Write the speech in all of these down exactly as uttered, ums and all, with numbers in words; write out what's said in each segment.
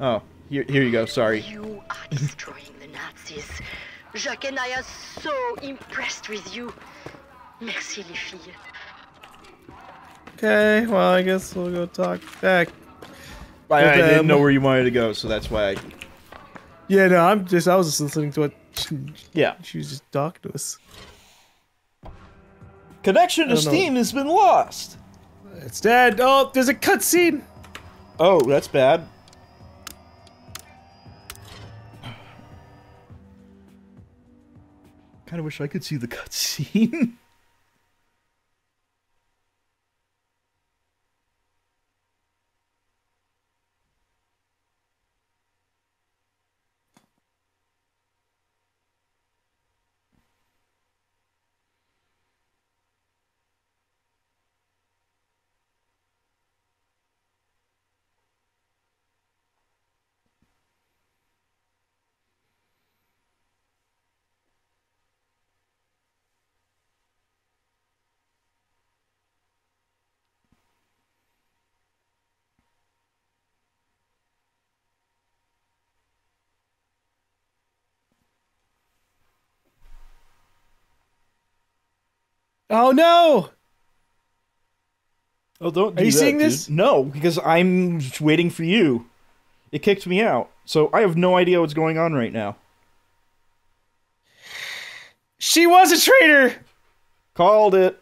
Oh, here, here you go. Sorry. You are destroying the Nazis. Jacques and I are so impressed with you. Merci, les filles. Okay, well, I guess we'll go talk back. I, I didn't know where you wanted to go, so that's why I... Yeah, no, I'm just, I was just listening to what she, yeah. she was just talking to us. Connection to Steam know. has been lost. It's dead. Oh, there's a cutscene. Oh, that's bad. Kind of wish I could see the cutscene. Oh no! Oh, don't do that, Are you seeing this? Dude. No, because I'm waiting for you. It kicked me out, so I have no idea what's going on right now. She was a traitor! Called it.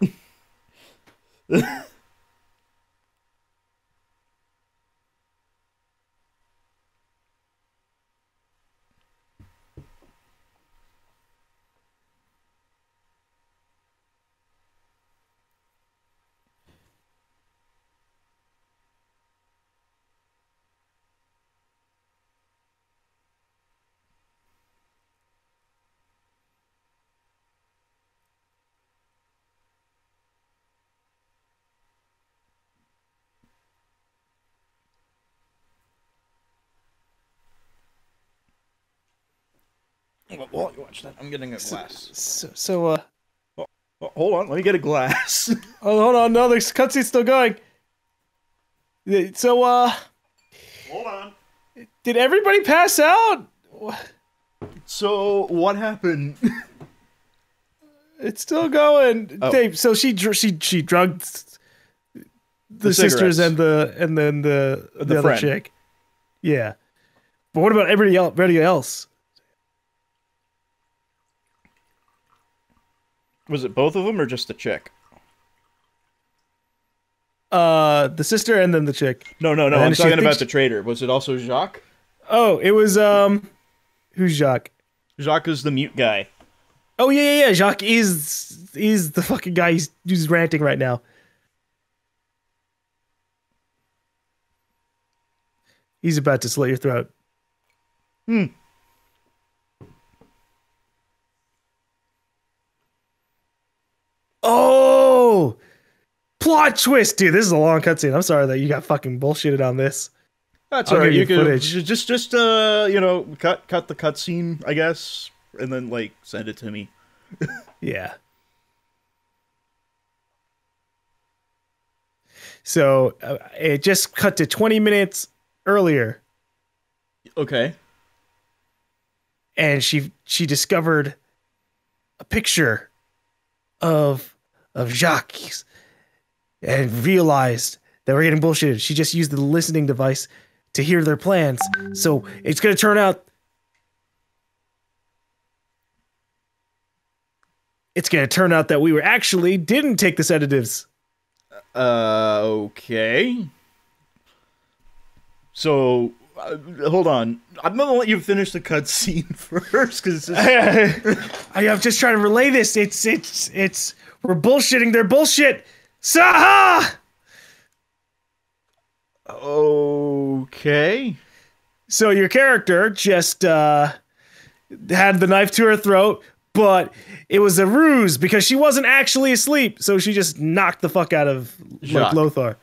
Well, you watch that. I'm getting a glass. So, so, so uh... Oh, oh, hold on, let me get a glass. Oh, hold on, no, the cutscene's still going. So, uh... Hold on. Did everybody pass out? So, what happened? It's still going. Oh. Dave, so she dr she she drugged the, the sisters and the and then the the, the other chick. Yeah. But what about everybody else? Everybody else? Was it both of them or just the chick? Uh, the sister and then the chick. No, no, no. I'm talking about the traitor. Was it also Jacques? Oh, it was, um... Who's Jacques? Jacques is the mute guy. Oh, yeah, yeah, yeah. Jacques is... is the fucking guy who's, who's ranting right now. He's about to slit your throat. Hmm. Oh! Plot twist, dude. This is a long cutscene. I'm sorry that you got fucking bullshitted on this. That's alright. You can just, just uh, you know, cut, cut the cutscene, I guess, and then like send it to me. Yeah. So uh, it just cut to twenty minutes earlier. Okay. And she she discovered a picture of. of Jacques and realized that we're getting bullshitted. She just used the listening device to hear their plans. So it's going to turn out... It's going to turn out that we were actually didn't take the sedatives. Uh, okay. So, uh, hold on. I'm going to let you finish the cutscene first. Cause just... I, I'm just trying to relay this. It's, it's, it's... We're bullshitting their bullshit! Saha! Okay. So your character just uh, had the knife to her throat, but it was a ruse because she wasn't actually asleep, so she just knocked the fuck out of Jacques. Lothar.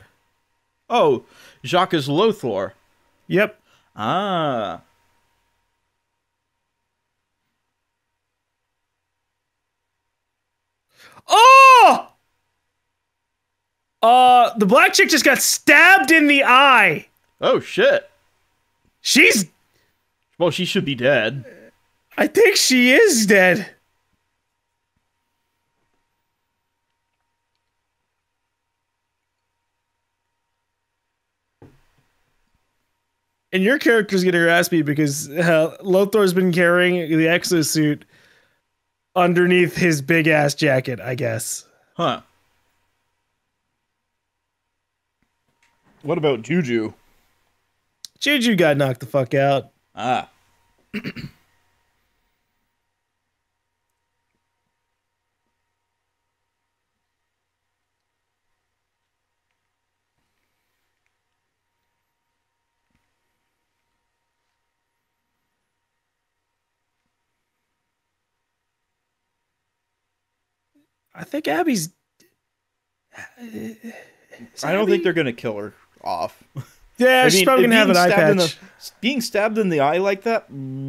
Oh, Jacques is Lothar. Yep. Ah. Oh! Uh, the black chick just got stabbed in the eye. Oh, shit. She's... Well, she should be dead. I think she is dead. And your character's gonna harass me because uh, Lothar's been carrying the exosuit underneath his big-ass jacket, I guess. Huh. What about Juju? Juju got knocked the fuck out. Ah. I think Abby's... Is I don't Abby? think they're going to kill her off. Yeah, I she's mean, probably going to have an eye patch. The, being stabbed in the eye like that,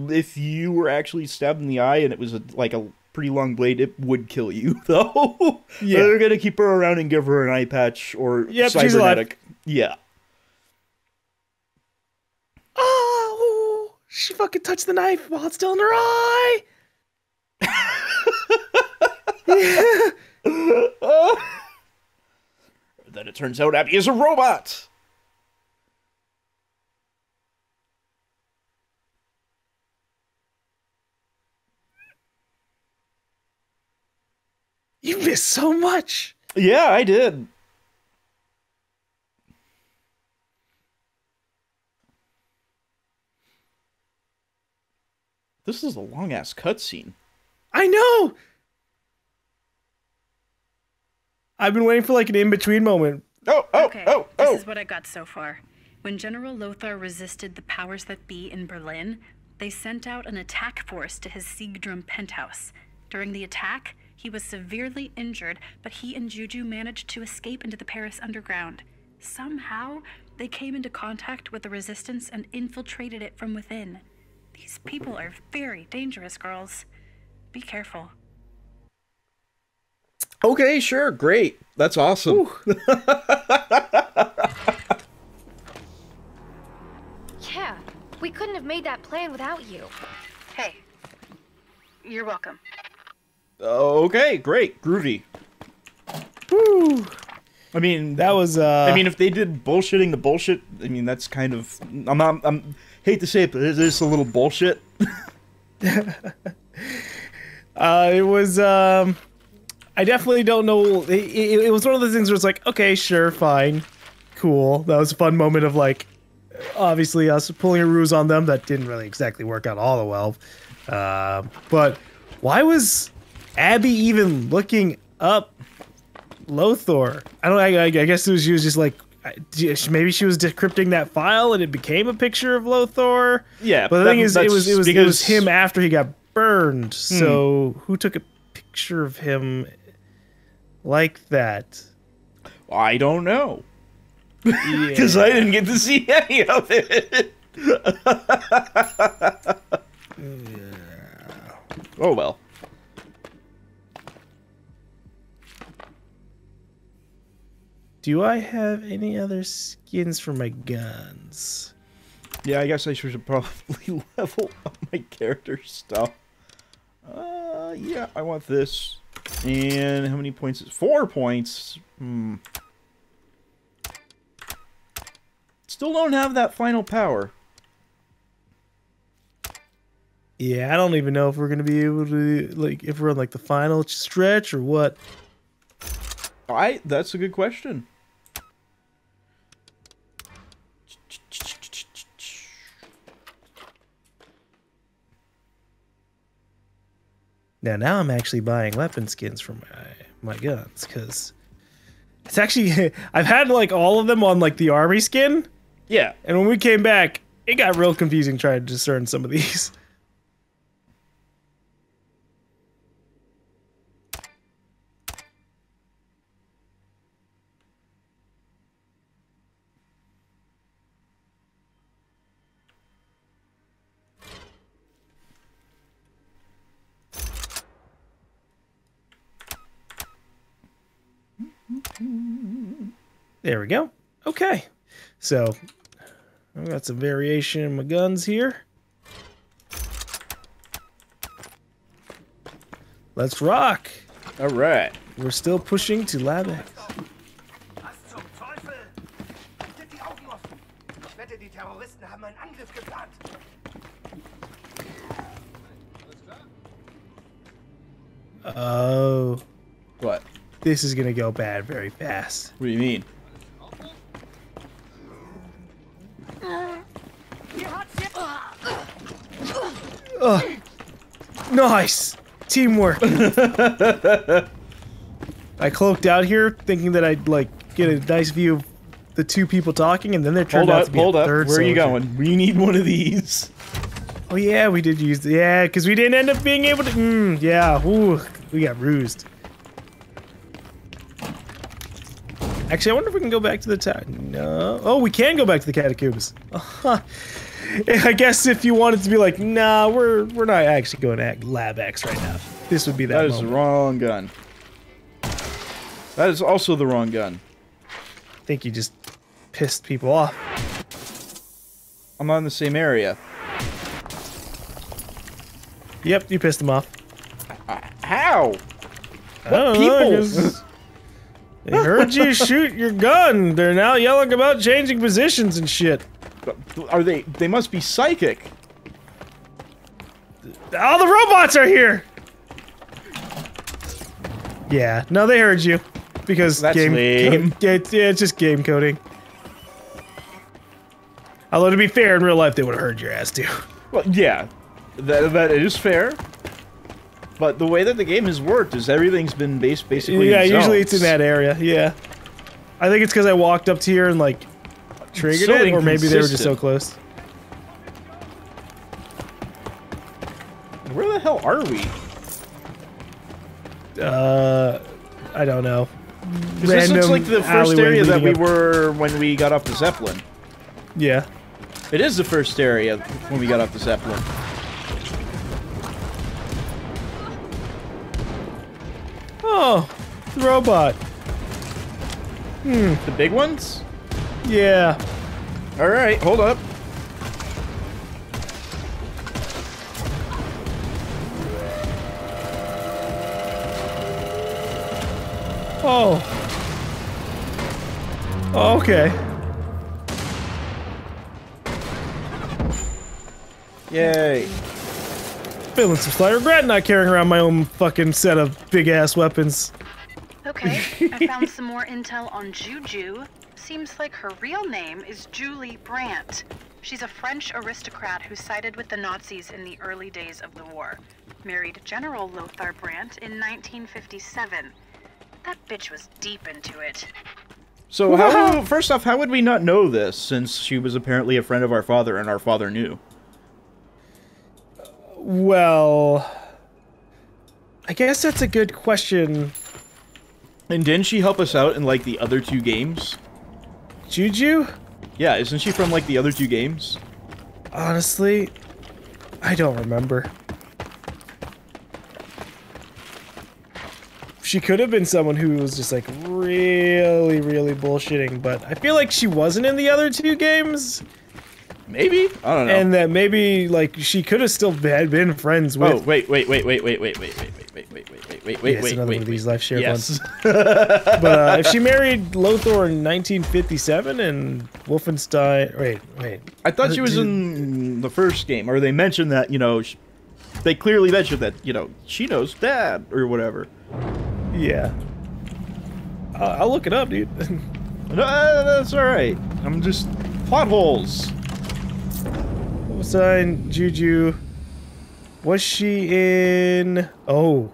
if you were actually stabbed in the eye and it was a, like a pretty long blade, it would kill you, though. Yeah. They're going to keep her around and give her an eye patch or yep, cybernetic. Yeah. Oh, she fucking touched the knife while it's still in her eye. Yeah. Then it turns out Abby is a robot. You missed so much. Yeah, I did. This is a long ass cutscene. I know. I've been waiting for like an in-between moment. Oh, oh, okay. oh, oh. This is what I got so far. When General Lothar resisted the powers that be in Berlin, they sent out an attack force to his Siegdrum penthouse. During the attack, he was severely injured, but he and Juju managed to escape into the Paris underground. Somehow, they came into contact with the resistance and infiltrated it from within. These people are very dangerous, girls. Be careful. Okay, sure, great. That's awesome. Yeah, we couldn't have made that plan without you. Hey, you're welcome. Okay, great, groovy. Woo. I mean, that was. Uh... I mean, if they did bullshitting the bullshit, I mean, that's kind of. I'm. I'm. I'm hate to say it, but it is a little bullshit. uh, it was. Um... I definitely don't know. It, it, it was one of those things where it's like, okay, sure, fine, cool. That was a fun moment of like, obviously us pulling a ruse on them that didn't really exactly work out all the well. Uh, but why was Abby even looking up Lothar? I don't. I, I guess it was she was just like, maybe she was decrypting that file and it became a picture of Lothar. Yeah, but the that, thing is, it was it was because... it was him after he got burned. Hmm. So who took a picture of him? Like that, I don't know, because yeah. I didn't get to see any of it. Yeah. Oh well. Do I have any other skins for my guns? Yeah, I guess I should probably level up my character stuff. Uh, yeah, I want this. And how many points? Four points. Hmm. Still don't have that final power. Yeah, I don't even know if we're gonna be able to, like, if we're on like the final stretch or what. All right, that's a good question. Now, now I'm actually buying weapon skins for my my guns, because it's actually I've had like all of them on like the army skin. Yeah. And when we came back, it got real confusing trying to discern some of these. There we go. Okay. So I've got some variation in my guns here. Let's rock! Alright. We're still pushing to Lab X. Oh. What? This is gonna go bad very fast. What do you mean? Uh, nice! Teamwork! I cloaked out here thinking that I'd like get a nice view of the two people talking, and then there turned out to be a third soldier. Hold up, where are you going? We need one of these. Oh yeah, we did use the- yeah, because we didn't end up being able to- mm, yeah, ooh, we got rused. Actually, I wonder if we can go back to the tower. No. Oh, we can go back to the catacombs. Uh-huh. I guess if you wanted to be like, nah, we're we're not actually going to Lab X right now. This would be that. That is moment. The wrong gun. That is also the wrong gun. I think you just pissed people off. I'm not in the same area. Yep, you pissed them off. Uh, how? What people? They heard you shoot your gun. They're now yelling about changing positions and shit. Are they? They must be psychic. All the robots are here. Yeah. No, they heard you. Because that's game. Lame. Yeah, it's just game coding. Although to be fair, in real life they would have heard your ass too. Well, yeah. That that is fair. But the way that the game has worked is everything's been based basically. Yeah. In usually zones. It's in that area. Yeah. I think it's because I walked up to here and like. Triggered so it, or maybe they were just so close. Where the hell are we? Uh, I don't know. This looks like the first area that we up. were when we got off the Zeppelin. Yeah. It is the first area when we got off the Zeppelin. Oh, the robot. Hmm. The big ones? Yeah. All right, hold up. Oh. Okay. Yay. Feeling some slight regret not carrying around my own fucking set of big-ass weapons. Okay, I found some more intel on Juju. Seems like her real name is Julie Brandt. She's a French aristocrat who sided with the Nazis in the early days of the war. Married General Lothar Brandt in nineteen fifty-seven. That bitch was deep into it. So how, first off, how would we not know this, since she was apparently a friend of our father and our father knew? Well, I guess that's a good question. And didn't she help us out in like the other two games? Juju? Yeah, isn't she from, like, the other two games? Honestly, I don't remember. She could have been someone who was just, like, really, really bullshitting, but I feel like she wasn't in the other two games. Maybe? I don't know. And that maybe, like, she could have still had been friends with... Oh, wait, wait, wait, wait, wait, wait, wait, wait, wait, wait, wait, wait, wait, wait, wait, wait, these life share ones. But uh, if she married Lothar in nineteen fifty-seven and Wolfenstein... Wait, wait. I thought she was in the first game, or they mentioned that, you know... They clearly mentioned that, you know, she knows Dad, or whatever. Yeah. Uh, I'll look it up, dude. No, that's alright. I'm just... Plot holes! Sign Juju. Was she in? Oh.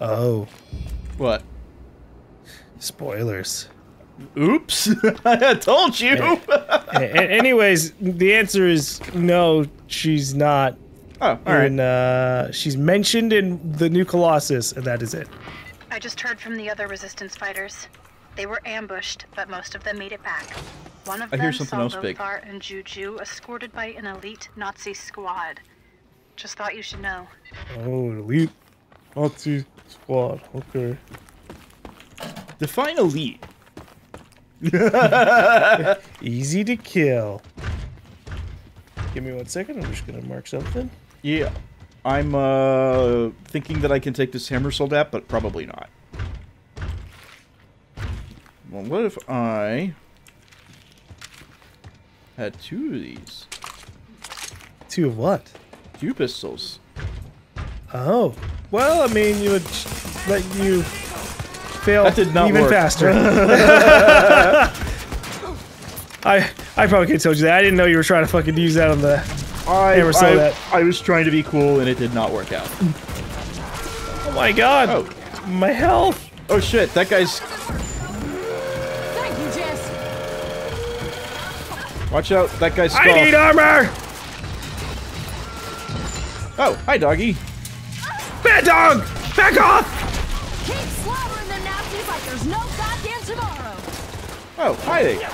Oh. What? Spoilers. Oops! I told you. Anyways, the answer is no. She's not. Oh, all in, right. Uh, she's mentioned in the New Colossus, and that is it. I just heard from the other Resistance fighters. They were ambushed, but most of them made it back. One of I them saw Lothar and Juju escorted by an elite Nazi squad. Just thought you should know. Oh, an elite Nazi squad. Okay. Define elite. Easy to kill. Give me one second. I'm just gonna mark something. Yeah, I'm uh, thinking that I can take this hammer soldat, but probably not. Well, what if I had two of these? Two of what? Two pistols. Oh. Well, I mean, you would let you fail that did not even work. Faster. I I probably could have told you that. I didn't know you were trying to fucking use that on the I, hammer soldat. I, that. I was trying to be cool, and it did not work out. Oh my god. Oh. My health. Oh shit, that guy's... Watch out, that guy's skull. I need armor! Oh, hi, doggy. Bad dog! Back off! Keep slaughtering their nappies like there's no goddamn tomorrow. Oh, hi there.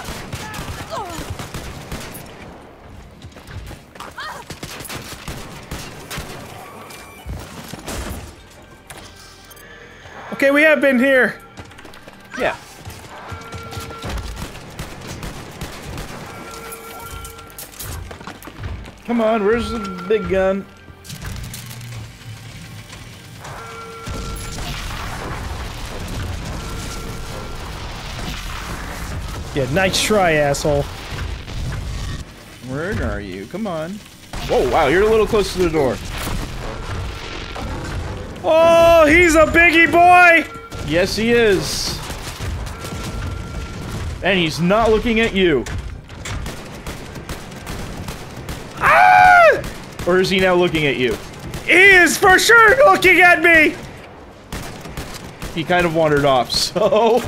Okay, we have been here. Yeah. Come on, where's the big gun? Yeah, nice try, asshole. Where are you? Come on. Whoa, wow, you're a little close to the door. Oh, he's a biggie boy! Yes, he is. And he's not looking at you. Or is he now looking at you? He is for sure looking at me! He kind of wandered off, so...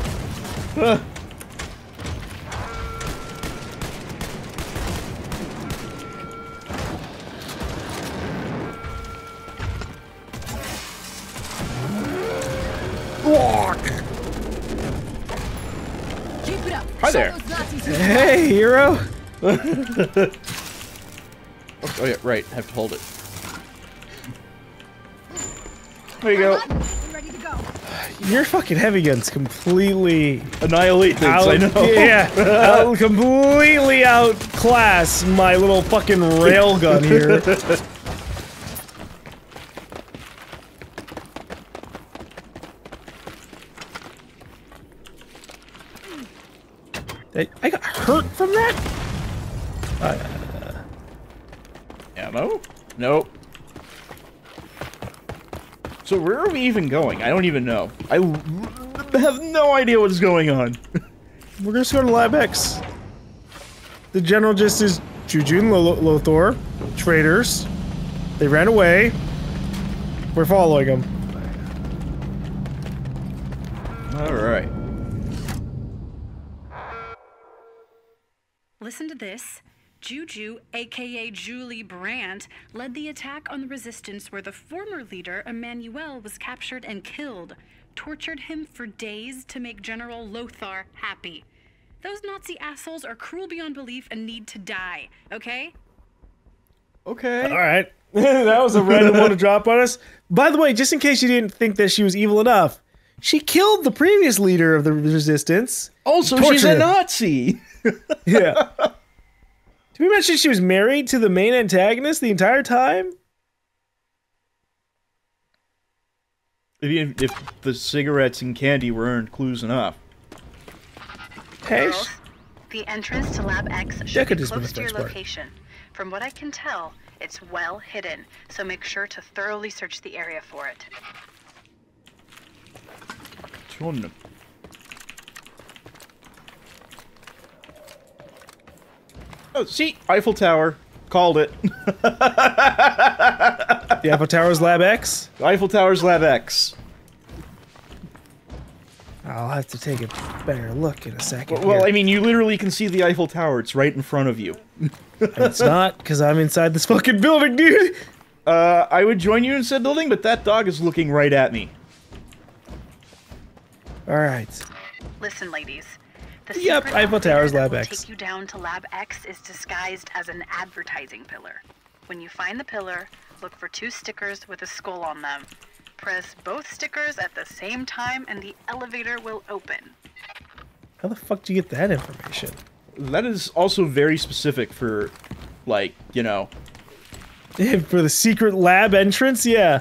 Keep it up. Hi there. Hey, hero. Oh yeah, right. Have to hold it. There you go. Your fucking heavy gun's completely annihilate things. Out, I know. Yeah, I'll completely outclass my little fucking rail gun here. I got hurt from that. Uh, Ammo? Nope. So where are we even going? I don't even know. I have no idea what's going on. We're gonna go to Lab X. The general just is Juju and Lothar, traitors. They ran away. We're following them. All right. Listen to this. Juju, aka Julie Brandt, led the attack on the resistance where the former leader, Emmanuel, was captured and killed, tortured him for days to make General Lothar happy. Those Nazi assholes are cruel beyond belief and need to die, okay? Okay. All right. That was a random one to drop on us. By the way, just in case you didn't think that she was evil enough, she killed the previous leader of the resistance. Also, she's a Nazi. Yeah. We mentioned she was married to the main antagonist the entire time. If, if the cigarettes and candy weren't clues enough. Hey. Girls, the entrance to Lab X should be close to your location. From what I can tell, it's well hidden, so make sure to thoroughly search the area for it. John. Oh, see? Eiffel Tower. Called it. The Eiffel Tower's Lab X? The Eiffel Tower's Lab X. I'll have to take a better look in a second. Well, well I mean, you literally can see the Eiffel Tower. It's right in front of you. It's not, because I'm inside this fucking building, dude! Uh, I would join you in said building, but that dog is looking right at me. Alright. Listen, ladies. The yep, Eiffel Tower's Lab X. Take you down to Lab X is disguised as an advertising pillar. When you find the pillar, look for two stickers with a skull on them. Press both stickers at the same time, and the elevator will open. How the fuck do you get that information? That is also very specific for, like, you know... for the secret lab entrance? Yeah.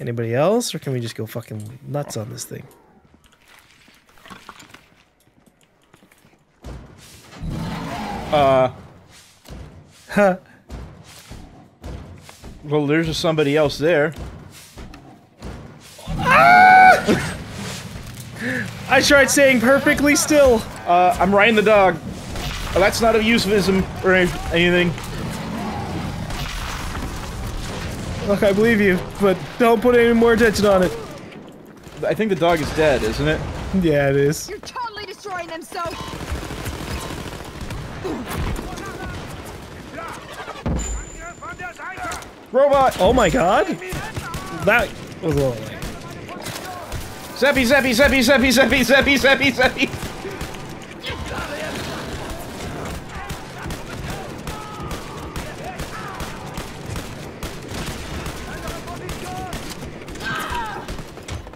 Anybody else, or can we just go fucking nuts on this thing? Uh... Huh. Well, there's just somebody else there. Ah! I tried saying perfectly still. Uh, I'm riding the dog. Well, that's not a euphemism or anything. Look, I believe you, but don't put any more attention on it. I think the dog is dead, isn't it? Yeah, it is. You're totally destroying them, so... Robot! Oh my god! That was a little lame. Zappy, zappy, zappy, zappy, zappy, zappy, zappy, zappy!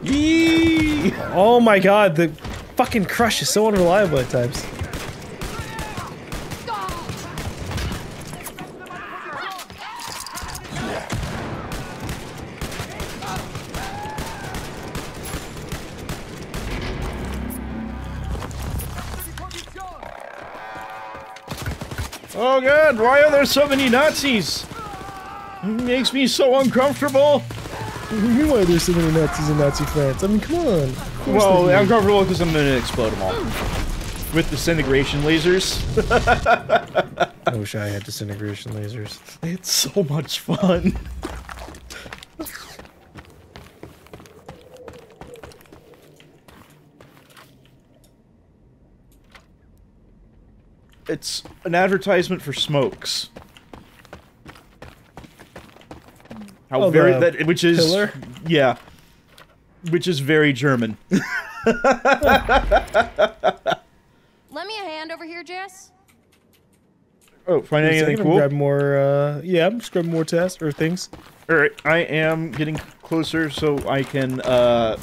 Yee! Oh my god, the fucking crush is so unreliable at times. Oh god, why are there so many Nazis? It makes me so uncomfortable. What do you mean why there's so many Nazis in Nazi France? I mean, come on. Well, uncomfortable because I'm gonna explode them all. With disintegration lasers. I wish I had disintegration lasers. It's so much fun. It's an advertisement for smokes. How oh, very that which is pillar? Yeah, which is very German. Lend me a hand over here, Jess. Oh, find Wait, anything cool? Grab more. Uh, yeah, I'm just grabbing more tests or things. All right, I am getting closer so I can uh,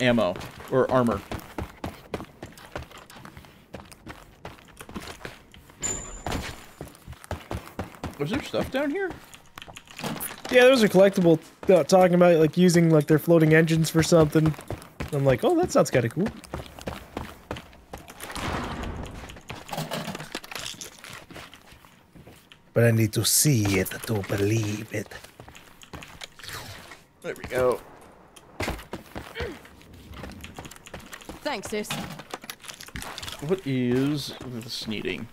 ammo or armor. Was there stuff down here? Yeah, there was a collectible uh, talking about like using like their floating engines for something. I'm like, oh, that sounds kind of cool. But I need to see it to believe it. There we go. Thanks, sis. What is this needing?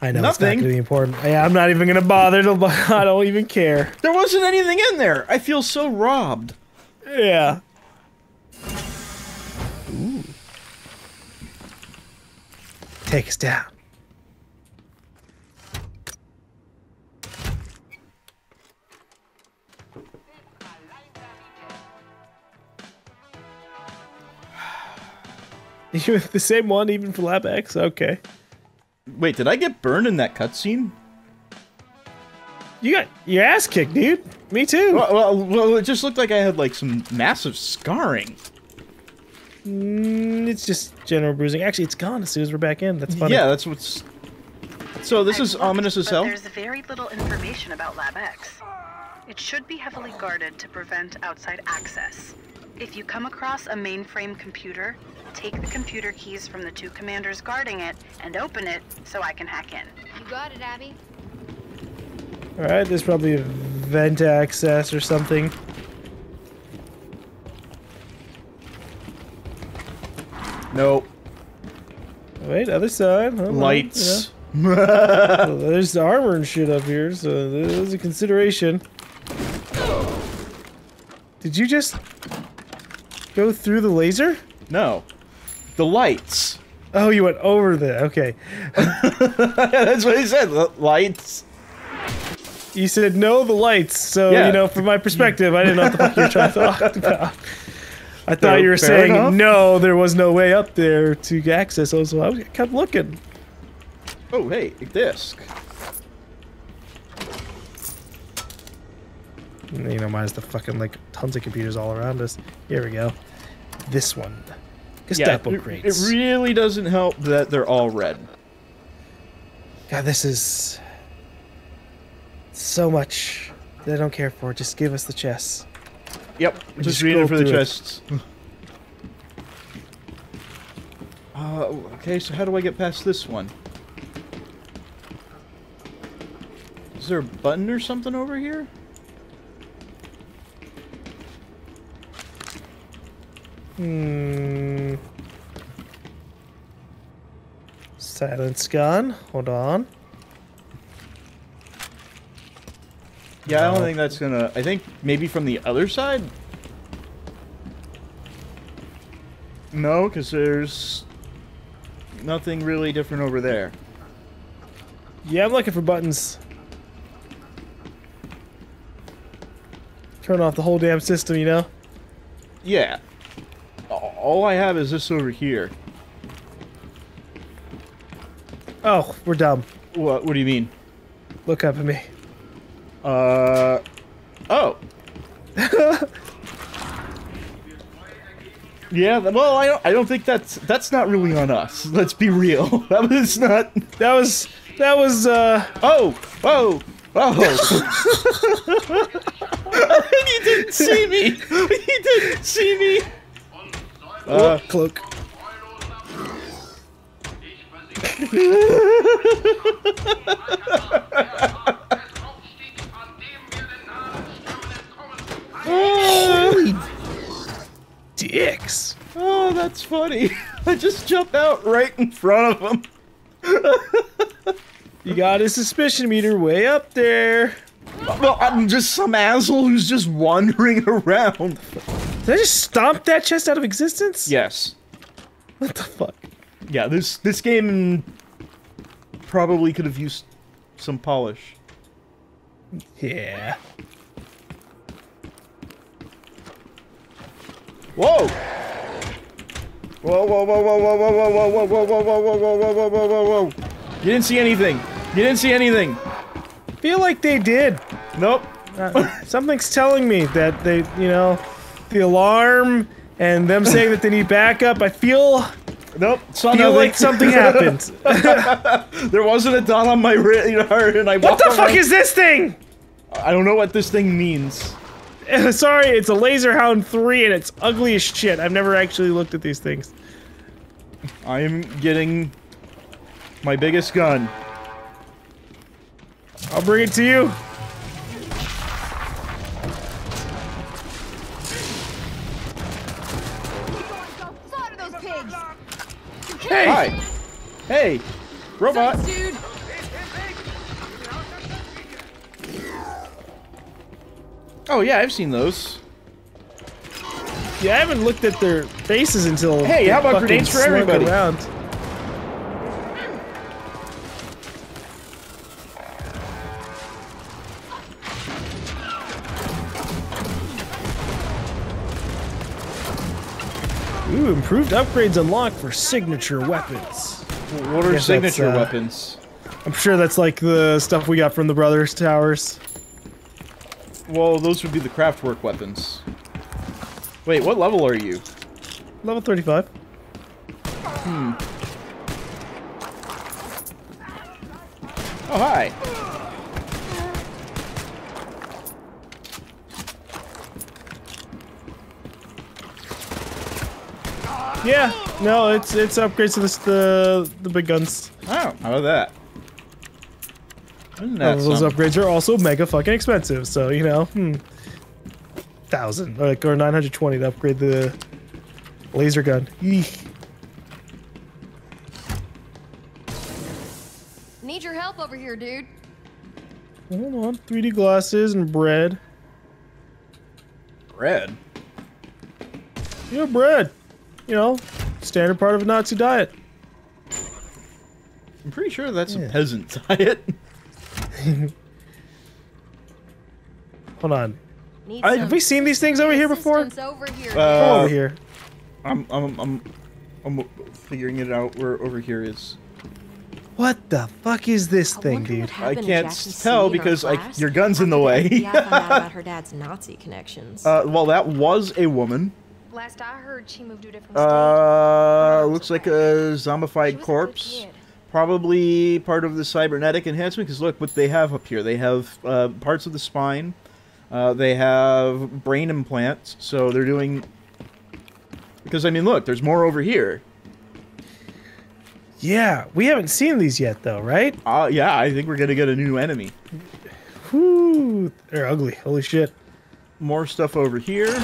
I know Nothing. It's not gonna be important. Yeah, I'm not even gonna bother to I don't even care. There wasn't anything in there! I feel so robbed. Yeah. Ooh. Take us down. You the same one even for Lab X? Okay. Wait, did I get burned in that cutscene? You got your ass kicked, dude. Me too. Well, well, well, it just looked like I had like some massive scarring. Mm, it's just general bruising. Actually, it's gone as soon as we're back in. That's funny. Yeah, that's what's. So this I've is looked, ominous as hell. There's very little information about Lab X. It should be heavily guarded to prevent outside access. If you come across a mainframe computer, take the computer keys from the two commanders guarding it and open it so I can hack in. You got it, Abby. Alright, there's probably a vent access or something. Nope. Wait, other side. Hold Lights. On, you know. Well, there's armor and shit up here, so there's a consideration. Did you just... go through the laser? No. The lights. Oh, you went over there. Okay. That's what he said. The lights. You said no, the lights. So, yeah. You know, from my perspective, I didn't know what the fuck you were trying to talk about. I thought so, you were saying enough. No, there was no way up there to access. I was, I was I kept looking. Oh hey, a disc. You know, minus the fucking like tons of computers all around us. Here we go. This one. Gestapo yeah, crates. It really doesn't help that they're all red. God, this is so much that I don't care for. Just give us the chests. Yep, just, just reading for the chests. uh, okay, so how do I get past this one? Is there a button or something over here? Hmm. Silence gun. Hold on. Yeah, no. I don't think that's gonna. I think maybe from the other side? No, because there's nothing really different over there. Yeah, I'm looking for buttons. Turn off the whole damn system, you know? Yeah. All I have is this over here. Oh, we're dumb. What? What do you mean? Look up at me. Uh. Oh. Yeah. Well, I don't. I don't think that's. That's not really on us. Let's be real. That was not. That was. That was. Uh. Oh. Whoa. Oh. He didn't see me. He didn't see me. Uh, cloak. Holy dicks. Oh, that's funny. I just jumped out right in front of him. You got his suspicion meter way up there. Well, I'm just some asshole who's just wandering around. Did I just stomp that chest out of existence? Yes. What the fuck? Yeah, this this game probably could have used some polish. Yeah. Whoa! Whoa! Whoa! Whoa! Whoa! Whoa! Whoa! Whoa! Whoa! Whoa! Whoa! Whoa! Whoa! Whoa! Whoa! Whoa! Whoa! Whoa! You didn't see anything. You didn't see anything. I feel like they did. Nope. Uh, something's telling me that they, you know. The alarm and them saying that they need backup. I feel nope. Feel nothing. Like something happened. There wasn't a dot on my radar, and I. What the fuck is this thing? I don't know what this thing means. Sorry, it's a Laser Hound three, and it's ugly as shit. I've never actually looked at these things. I am getting my biggest gun. I'll bring it to you. Hey! Hi. Hey! Robot! Sucks, dude. Oh yeah, I've seen those. Yeah, I haven't looked at their faces until. Hey, how about grenades for everybody? Around. Ooh, improved upgrades unlocked for signature weapons. What are signature uh, weapons? I'm sure that's like the stuff we got from the Brothers Towers. Well, those would be the Kraftwerk weapons. Wait, what level are you? Level thirty-five. Hmm. Oh, hi. Yeah, no, it's it's upgrades to this, the the big guns. Oh, how about that? Isn't that those something? Upgrades are also mega fucking expensive, so you know, hmm, thousand like or nine hundred twenty to upgrade the laser gun. Eek. Need your help over here, dude. Hold on, three D glasses and bread. Bread. Yeah, bread. You know, standard part of a Nazi diet. I'm pretty sure that's yeah. a peasant diet. Hold on. Need I, have we seen these things over here before? Over here. Uh, over here. I'm, I'm, I'm, I'm figuring it out where over here is. What the fuck is this I thing, dude? I can't tell because I, your gun's in the way. Yeah, I found out about her dad's Nazi connections. Uh, well, that was a woman. Last I heard, she moved to a different state. Uh, looks like a zombified corpse. Probably part of the cybernetic enhancement, because look what they have up here. They have uh, parts of the spine. Uh, they have brain implants, so they're doing... Because, I mean, look, there's more over here. Yeah, we haven't seen these yet, though, right? Uh, yeah, I think we're gonna get a new enemy. Whoo, they're ugly. Holy shit. More stuff over here.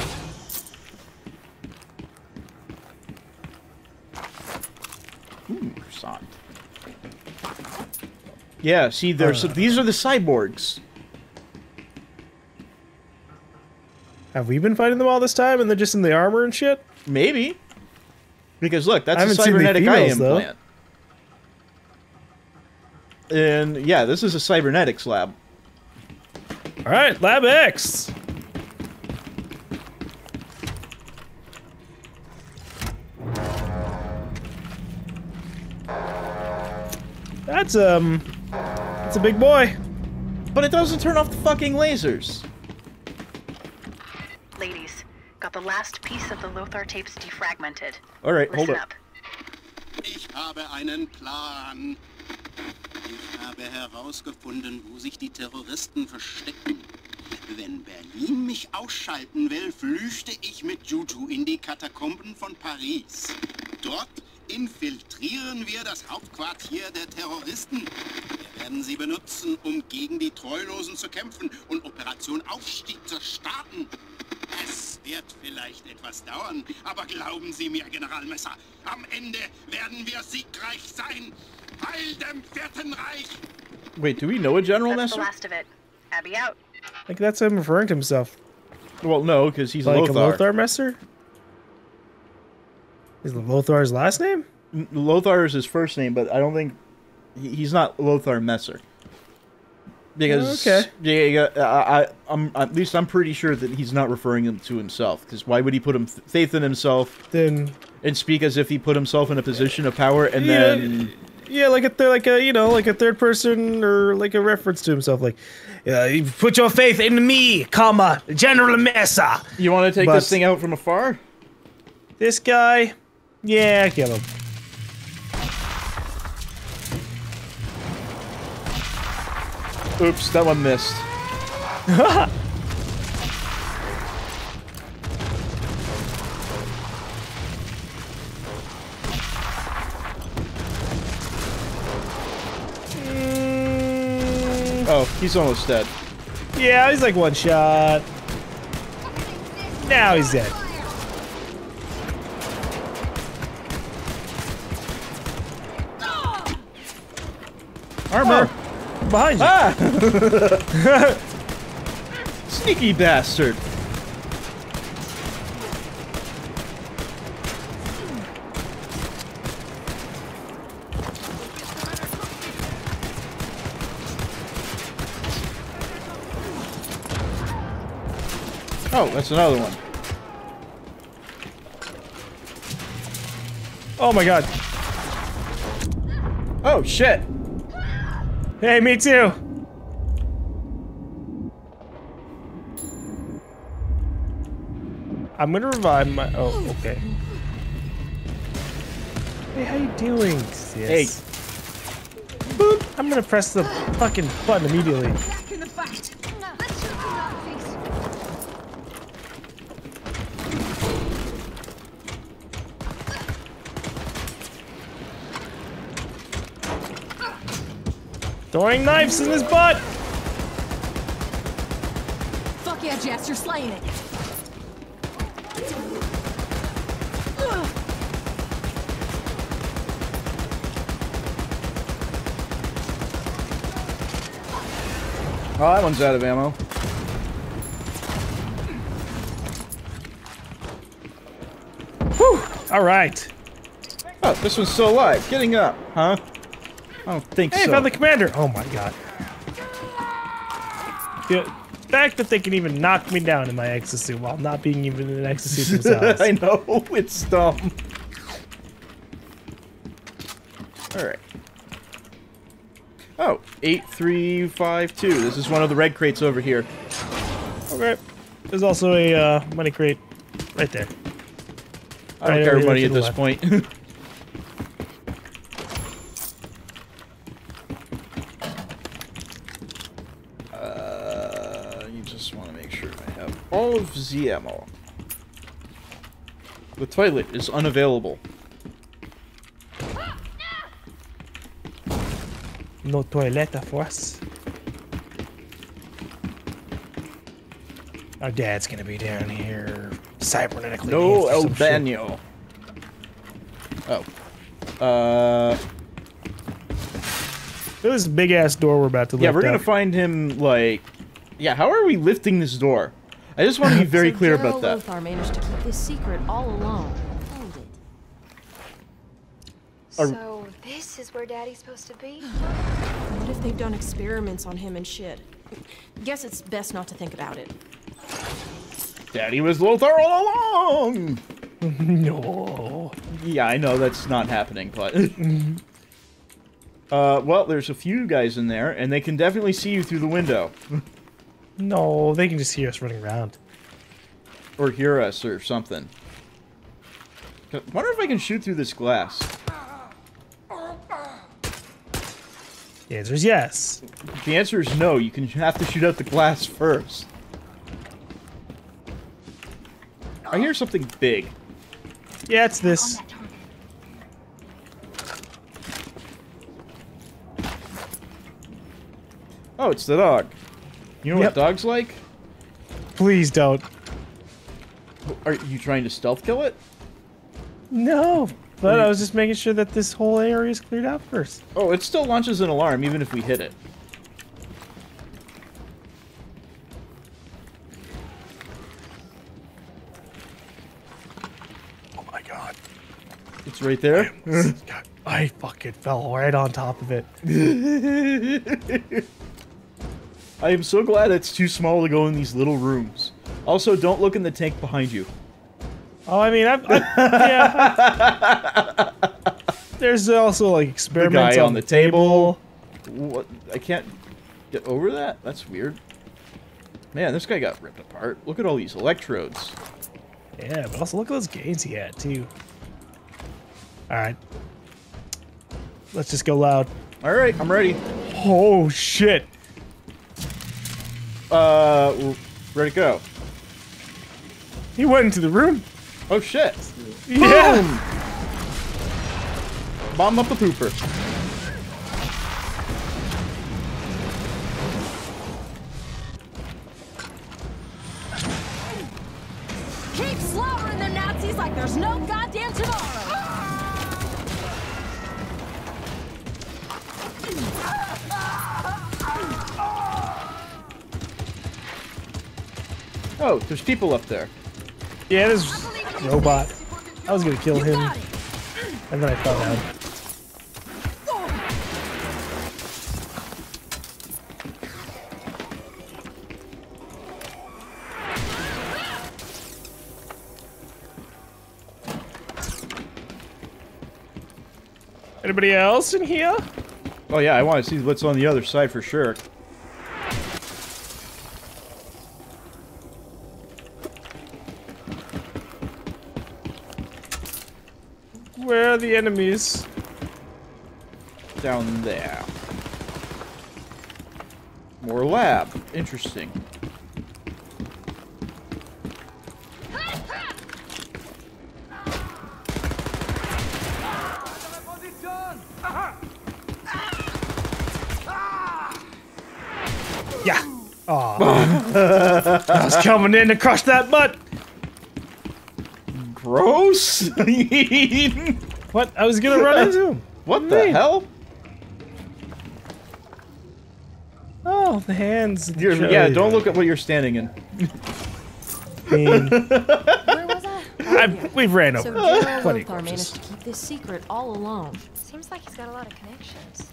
Ooh, sock. Yeah, see, there's uh, these are the cyborgs. Have we been fighting them all this time, and they're just in the armor and shit? Maybe. Because look, that's a cybernetic eye implant. And yeah, this is a cybernetics lab. All right, Lab X. That's um, that's a big boy. But it doesn't turn off the fucking lasers. Ladies, got the last piece of the Lothar tapes defragmented. All right, hold up. Ich habe einen Plan. Ich habe herausgefunden, wo sich die Terroristen verstecken. Wenn Berlin mich ausschalten will, flüchte ich mit Juju in die Katakomben von Paris. Dort infiltrieren wir das Hauptquartier der Terroristen. Wir werden sie benutzen, um gegen die Treulosen zu kämpfen und Operation Aufstieg zu starten. Es wird vielleicht etwas dauern, aber glauben Sie mir, Generalmesser, am Ende werden wir siegreich sein. Heil dem Vierten Reich! Wait, do we know a General Messer? That's the last of it. Abby out. Like, that's him referring to himself. Well, no, because he's like Lothar. Like a Lothar Messer? Is Lothar's last name? Lothar is his first name, but I don't think... He's not Lothar Messer. Because... Okay. Yeah, I, I, I'm, at least I'm pretty sure that he's not referring him to himself. Because why would he put him th faith in himself... Then... And speak as if he put himself in a position of power, and yeah, then... Yeah, like a, like a, you know, like a third person, or like a reference to himself. Like, uh, put your faith in me, comma, General Messer! You want to take but this thing out from afar? This guy... Yeah, kill him. Oops, that one missed. Oh, he's almost dead. Yeah, he's like one shot. Now he's dead. Armor! Oh. Behind you! Ah. Sneaky bastard! Oh, that's another one. Oh my god. Oh shit! Hey, me too! I'm gonna revive my- oh, okay. Hey, how you doing, sis? Hey! Boop! I'm gonna press the fucking button immediately. Throwing knives in his butt! Fuck yeah, Jess, you're slaying it! Oh, that one's out of ammo. Whew! Alright. Oh, this one's still alive. Getting up, huh? I don't think hey, so. Hey, I found the commander! Oh my god. Yeah, fact that they can even knock me down in my exosuit while not being even in an exosuit themselves. I know, it's dumb. Alright. Oh, eight three five two. This is one of the red crates over here. Okay. There's also a uh, money crate right there. I don't right care money at this left. point. uh, you just want to make sure I have all of the ammo. The toilet is unavailable. No toiletta for us. Our dad's gonna be down here cybernetically. No El Bano. Oh. Uh. Look at this big ass door we're about to lift. Yeah, we're gonna up. find him, like. Yeah, how are we lifting this door? I just want to be very so clear about that. Lothar managed to keep this secret all along. Hold it. Are... So, this is where Daddy's supposed to be? What if they've done experiments on him and shit? Guess it's best not to think about it. Daddy was Lothar all along! No. Yeah, I know that's not happening, but... uh, well, there's a few guys in there, and they can definitely see you through the window. No, they can just hear us running around. Or hear us, or something. I wonder if I can shoot through this glass. The answer is yes. The answer is no, you can have to shoot out the glass first. I hear something big. Yeah, it's this. Oh, it's the dog. You know yep. what dogs like? Please don't. Are you trying to stealth kill it? No, but I was just making sure that this whole area is cleared out first. Oh, it still launches an alarm even if we hit it. It's right there. I fucking fell right on top of it. I am so glad it's too small to go in these little rooms. Also, don't look in the tank behind you. Oh, I mean, I've... I've yeah. There's also, like, experiments the guy on, on the table. table. What? I can't get over that? That's weird. Man, this guy got ripped apart. Look at all these electrodes. Yeah, but also look at those gains he had, too. Alright. Let's just go loud. Alright, I'm ready. Oh, shit. Uh, where'd it go? He went into the room. Oh, shit. Yeah. Boom. Bomb up the pooper. Keep slaughtering the Nazis like there's no goddamn tomorrow. Oh, there's people up there. Yeah, there's a robot. I was gonna kill him. And then I fell down. Anybody else in here? Oh yeah, I want to see what's on the other side for sure. Where are the enemies? Down there. More lab. Interesting. Yeah. Oh. I was coming in to crush that butt. Gross. What? I was gonna run into him. What, what the hell? Oh, the hands. You're, yeah, don't look at what you're standing in. Where was I? I we've ran over. So Lothar managed to keep this secret all along. Seems like he's got a lot of connections.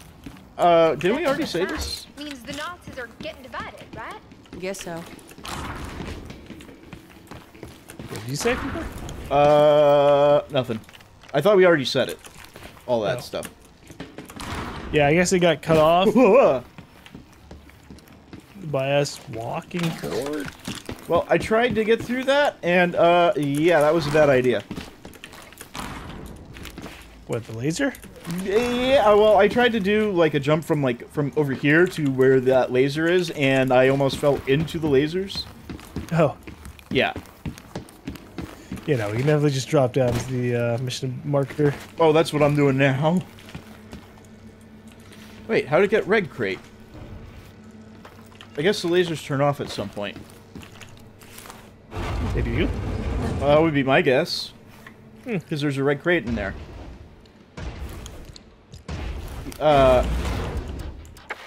Uh, didn't we already say this? Means the Nazis are getting divided, right? guess so. What did you say, Cooper? Uh, nothing. I thought we already said it. All that no. stuff. Yeah, I guess it got cut off by us walking forward. Well, I tried to get through that, and uh, yeah, that was a bad idea. What, the laser? Yeah, well, I tried to do like a jump from like from over here to where that laser is, and I almost fell into the lasers. Oh. Yeah. You know, you can definitely just drop down to the uh, mission marker. Oh, that's what I'm doing now. Wait, how to get red crate? I guess the lasers turn off at some point. They do? Well, that would be my guess. Because hmm. there's a red crate in there. Uh,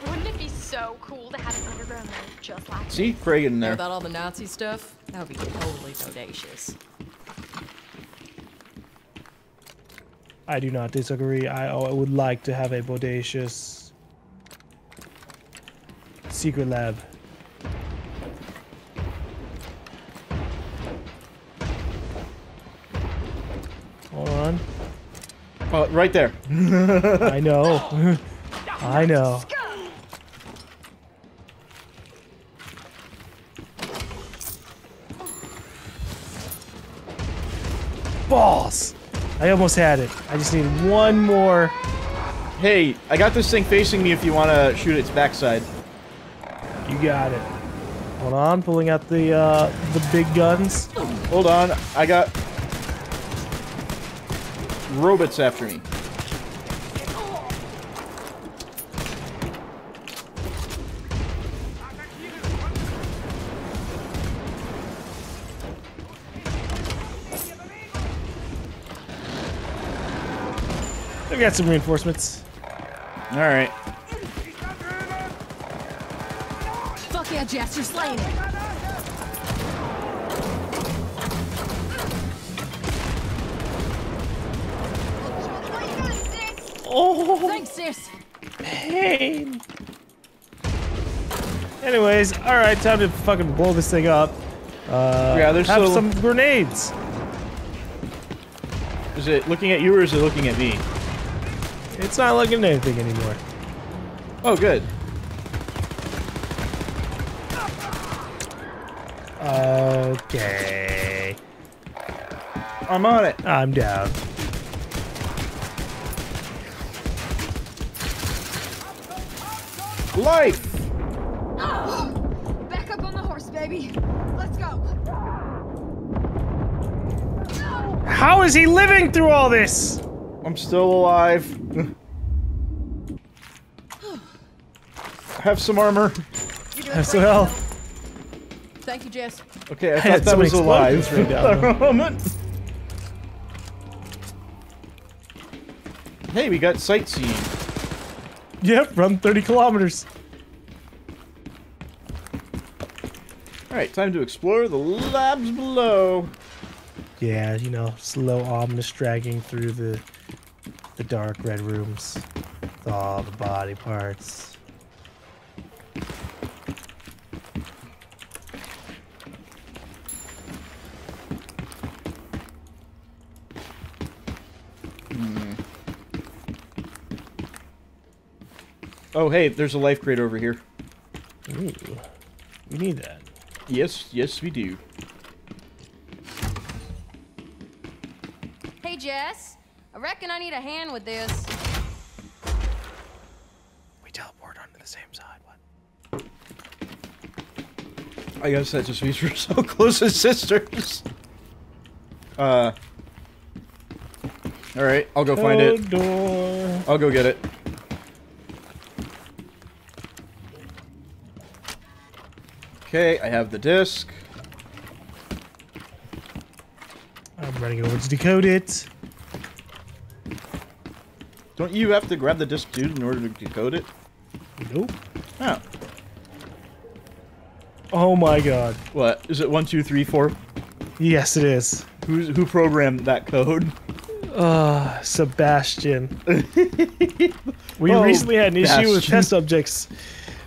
Wouldn't it be so cool to have an underground room just like See? Craig in there. You know about all the Nazi stuff? That would be totally bodacious. I do not disagree. I, I would like to have a bodacious secret lab. Hold on. Uh, right there. I know. I know. Balls! I almost had it. I just need one more. Hey, I got this thing facing me if you want to shoot its backside. You got it. Hold on, pulling out the, uh, the big guns. Hold on, I got... robots after me. We got some reinforcements. All right. Fuck yeah, Jess, you're slaying it. Oh, thanks, sis. Pain. Anyways, all right, time to fucking blow this thing up. Uh, yeah, there's have still... some grenades. Is it looking at you or is it looking at me? It's not looking at anything anymore. Oh, good. Okay. I'm on it. I'm down. Life! Back up on the horse, baby. Let's go. How is he living through all this? I'm still alive. Have some armor. Have some health. Thank you, Jess. Okay, I, I thought that was alive right now. Hey, we got sightseeing. Yep, run thirty kilometers. Alright, time to explore the labs below. Yeah, you know, slow, ominous dragging through the the dark red rooms with all the body parts. Oh, hey, there's a life crate over here. Ooh. We need that. Yes, yes, we do. Hey, Jess. I reckon I need a hand with this. We teleport onto the same side. What? I guess that just means we're so close as sisters. Uh. All right, I'll go find it. Door. I'll go get it. Okay, I have the disc. I'm running over to decode it. Don't you have to grab the disc, dude, in order to decode it? Nope. Oh. Oh my god. What? Is it one, two, three, four? Yes, it is. Who's, who programmed that code? Uh, Sebastian. we oh, recently had an issue Bastion. with test subjects.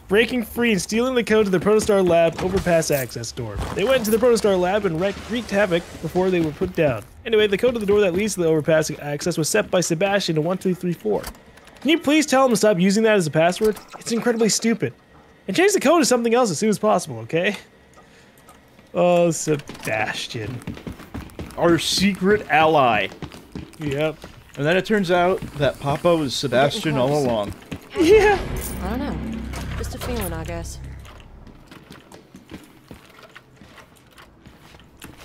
breaking free and stealing the code to the Protostar Lab overpass access door. They went into the Protostar Lab and wreaked, wreaked havoc before they were put down. Anyway, the code to the door that leads to the overpass access was set by Sebastian to one two three four. Can you please tell him to stop using that as a password? It's incredibly stupid. And change the code to something else as soon as possible, okay? Oh, Sebastian. Our secret ally. Yep. And then it turns out that Papa was Sebastian all along. Yeah. I don't know. Just a feeling, I guess.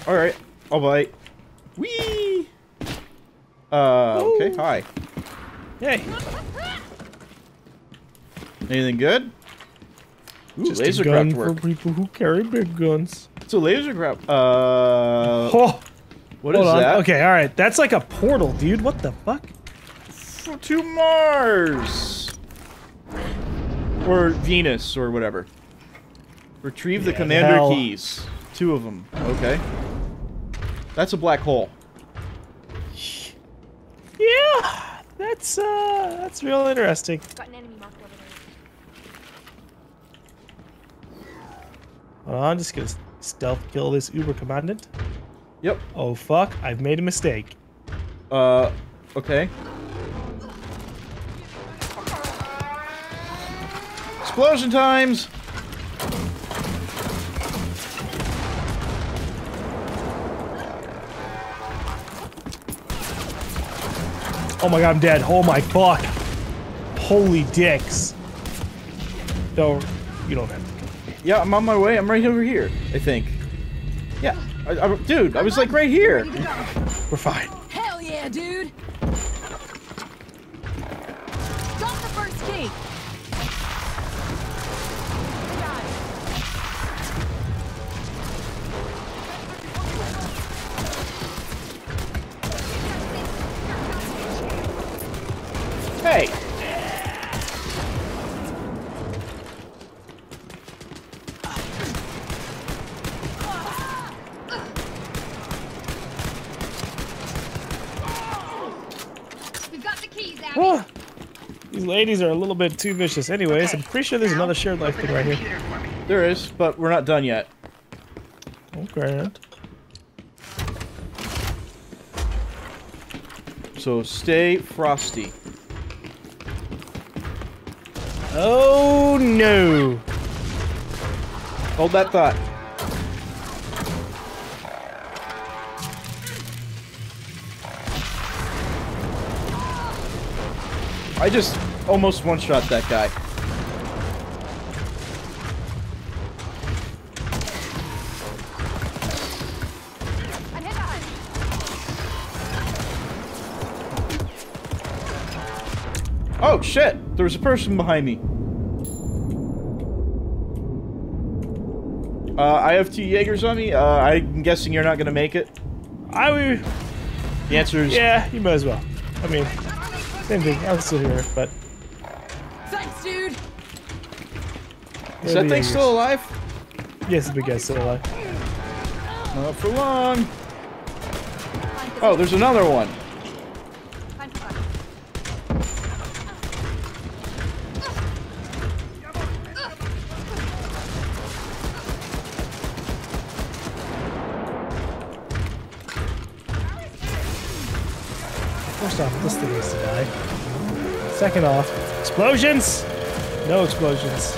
Alright. I'll bite. Whee! Uh, Woo. Okay. Hi. Hey. Anything good? Ooh, just laser craft work. For people who carry big guns. It's a laser craft. Uh. Oh. What Hold is on. that? Okay, alright. That's like a portal, dude. What the fuck? To Mars! Or Venus, or whatever. Retrieve yeah, the commander hell. keys. Two of them. Okay. That's a black hole. Yeah! That's, uh, that's real interesting. Got an enemy marked over there. Well, I'm just gonna stealth kill this Uber Commandant. Yep. Oh fuck, I've made a mistake. Uh, okay. Explosion times! Oh my god, I'm dead. Oh my fuck. Holy dicks. Don't, you don't have to go. Yeah, I'm on my way. I'm right over here, I think. Yeah. I, I, dude, I was like right here. We're fine. Hell yeah, dude! Got the first key. Hey. These ladies are a little bit too vicious anyways. Okay. I'm pretty sure there's another shared life thing right here. There is, but we're not done yet. Okay. So stay frosty. Oh no! Hold that thought. I just almost one-shot that guy. Oh shit! There was a person behind me. Uh, I have two Jaegers on me. Uh, I'm guessing you're not gonna make it. I would. The answer is yeah. You might as well. I mean. Same thing, I was still here, but... Thanks, dude! Is that thing still alive? Yes, the big guy's still alive. Not for long! Oh, there's another one! First off, this thing needs to die. Second off, explosions! No explosions.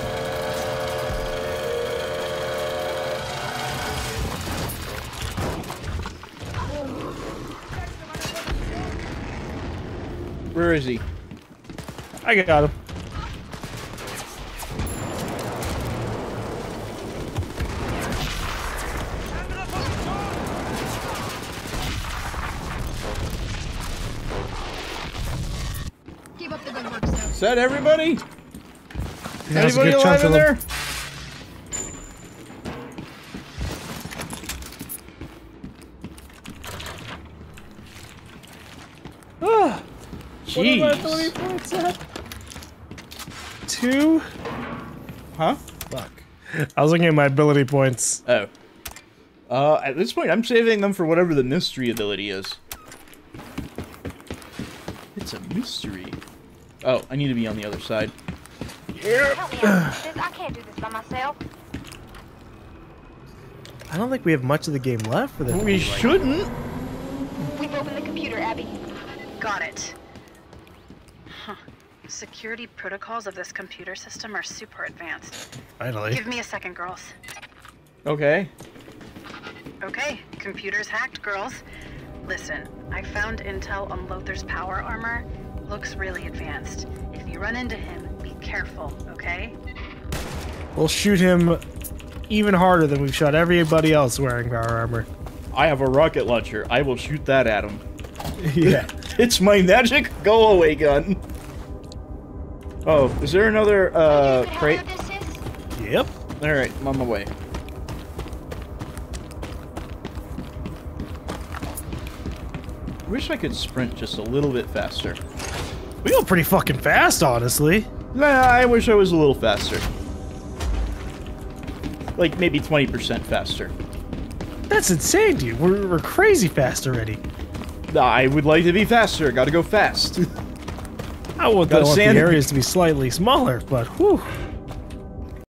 Where is he? I got him. Is that everybody? Yeah, that Anybody alive in there? Ah, jeez. What about three points at? Two? Huh? Fuck. I was looking at my ability points. Oh. Uh, at this point, I'm saving them for whatever the mystery ability is. It's a mystery. Oh, I need to be on the other side. Yep. Help me out with this. I can't do this by myself. I don't think we have much of the game left for this. We shouldn't. We've opened the computer, Abby. Got it. Huh. Security protocols of this computer system are super advanced. Finally. Give me a second, girls. Okay. Okay, computer's hacked, girls. Listen, I found intel on Lothar's power armor. Looks really advanced. If you run into him, be careful, okay? We'll shoot him even harder than we've shot everybody else wearing power armor. I have a rocket launcher. I will shoot that at him. Yeah. It's my magic go-away gun. Oh, is there another uh, crate? Yep. All right, I'm on my way. Wish I could sprint just a little bit faster. We go pretty fucking fast, honestly. Nah, I wish I was a little faster. Like maybe twenty percent faster. That's insane, dude. We're, we're crazy fast already. I would like to be faster. Gotta go fast. I want the sand areas to be slightly smaller, but whew.